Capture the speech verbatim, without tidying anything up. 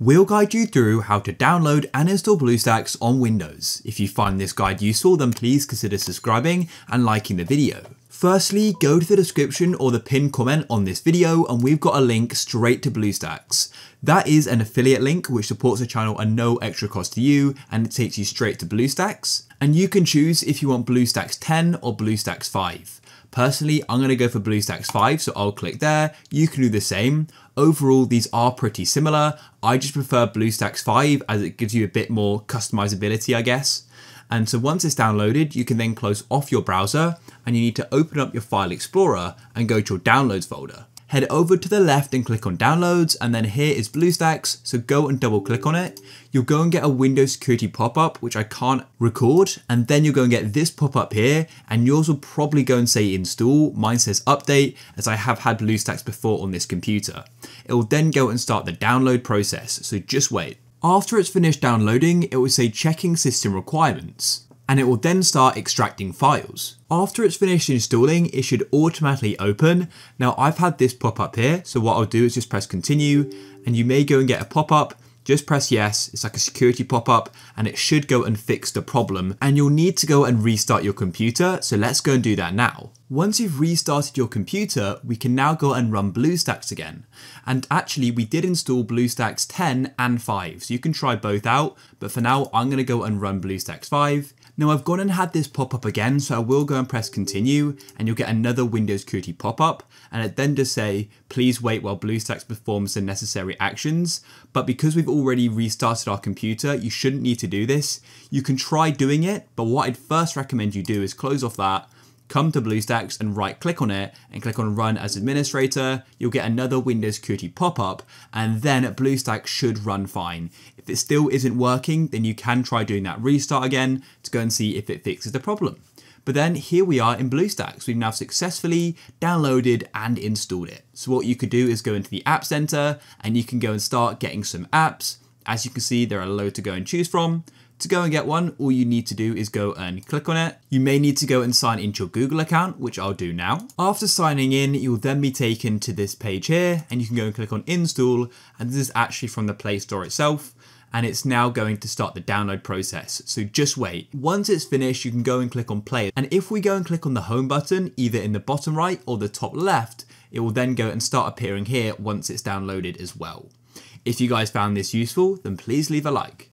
We'll guide you through how to download and install BlueStacks on Windows. If you find this guide useful, then please consider subscribing and liking the video. Firstly, go to the description or the pinned comment on this video and we've got a link straight to BlueStacks. That is an affiliate link which supports the channel at no extra cost to you, and it takes you straight to BlueStacks. And you can choose if you want BlueStacks ten or BlueStacks five. Personally, I'm going to go for BlueStacks five, so I'll click there. You can do the same. Overall, these are pretty similar. I just prefer BlueStacks five as it gives you a bit more customizability, I guess. And so once it's downloaded, you can then close off your browser and you need to open up your File Explorer and go to your Downloads folder. Head over to the left and click on Downloads, and then here is BlueStacks, so go and double click on it. You'll go and get a Windows security pop-up, which I can't record, and then you'll go and get this pop-up here, and yours will probably go and say install. Mine says update, as I have had BlueStacks before on this computer. It will then go and start the download process, so just wait. After it's finished downloading, it will say checking system requirements, and it will then start extracting files. After it's finished installing, it should automatically open. Now I've had this pop up here, so what I'll do is just press continue, and you may go and get a pop up, just press yes, it's like a security pop up, and it should go and fix the problem, and you'll need to go and restart your computer, so let's go and do that now. Once you've restarted your computer, we can now go and run BlueStacks again. And actually we did install BlueStacks ten and five, so you can try both out, but for now I'm gonna go and run BlueStacks five. Now I've gone and had this pop up again, so I will go and press continue, and you'll get another Windows security pop up, and it then does say, please wait while BlueStacks performs the necessary actions. But because we've already restarted our computer, you shouldn't need to do this. You can try doing it, but what I'd first recommend you do is close off that, come to BlueStacks and right click on it and click on run as administrator. You'll get another Windows security pop-up, and then BlueStacks should run fine. If it still isn't working, then you can try doing that restart again to go and see if it fixes the problem. But then here we are in BlueStacks. We've now successfully downloaded and installed it. So what you could do is go into the App Center and you can go and start getting some apps. As you can see, there are loads to go and choose from. To go and get one, all you need to do is go and click on it. You may need to go and sign into your Google account, which I'll do now. After signing in, you'll then be taken to this page here, and you can go and click on install, and this is actually from the Play Store itself, and it's now going to start the download process, so just wait. Once it's finished, you can go and click on play, and if we go and click on the home button, either in the bottom right or the top left, it will then go and start appearing here once it's downloaded as well. If you guys found this useful, then please leave a like.